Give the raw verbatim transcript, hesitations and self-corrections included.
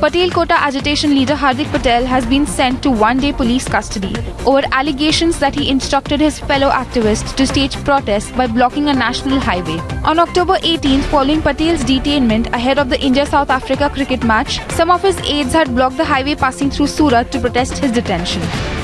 Patidar Quota agitation leader Hardik Patel has been sent to one-day police custody over allegations that he instructed his fellow activists to stage protests by blocking a national highway. On October eighteenth, following Patel's detainment ahead of the India-South Africa cricket match, some of his aides had blocked the highway passing through Surat to protest his detention.